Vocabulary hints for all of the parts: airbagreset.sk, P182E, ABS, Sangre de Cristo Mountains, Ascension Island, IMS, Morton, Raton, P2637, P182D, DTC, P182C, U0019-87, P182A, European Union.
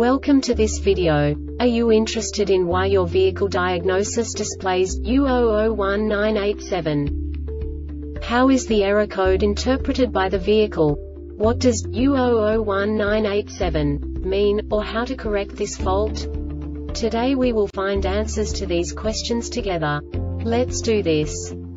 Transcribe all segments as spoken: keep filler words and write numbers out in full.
Welcome to this video. Are you interested in why your vehicle diagnosis displays U zero zero one nine eight seven? How is the error code interpreted by the vehicle? What does U zero zero one nine eight seven mean, or how to correct this fault? Today we will find answers to these questions together. Let's do this.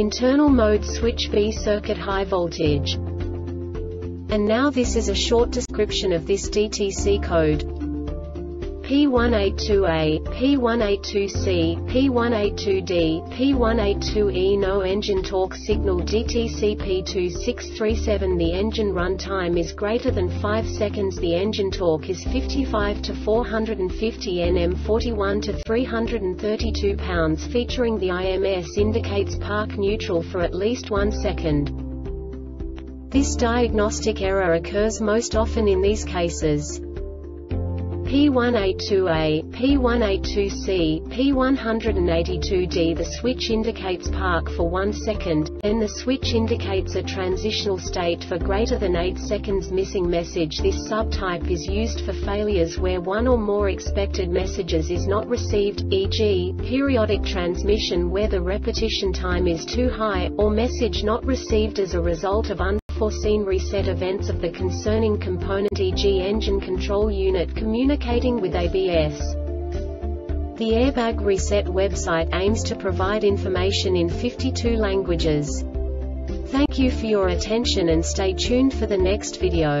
internal mode switch B circuit high voltage. And now this is a short description of this D T C code. P one eight two A, P one eight two C, P one eight two D, P one eight two E no engine torque signal D T C P two six three seven. The engine run time is greater than five seconds. The engine torque is fifty-five to four hundred fifty newton meters, forty-one to three hundred thirty-two pounds, featuring the I M S indicates park neutral for at least one second. This diagnostic error occurs most often in these cases: P one eight two A, P one eight two C, P one eight two D. The switch indicates park for one second, then the switch indicates a transitional state for greater than eight seconds. Missing message. This subtype is used for failures where one or more expected messages is not received, for example, periodic transmission where the repetition time is too high, or message not received as a result of unforeseen Foreseen reset events of the concerning component, for example engine control unit communicating with A B S. The Airbag Reset website aims to provide information in fifty-two languages. Thank you for your attention and stay tuned for the next video.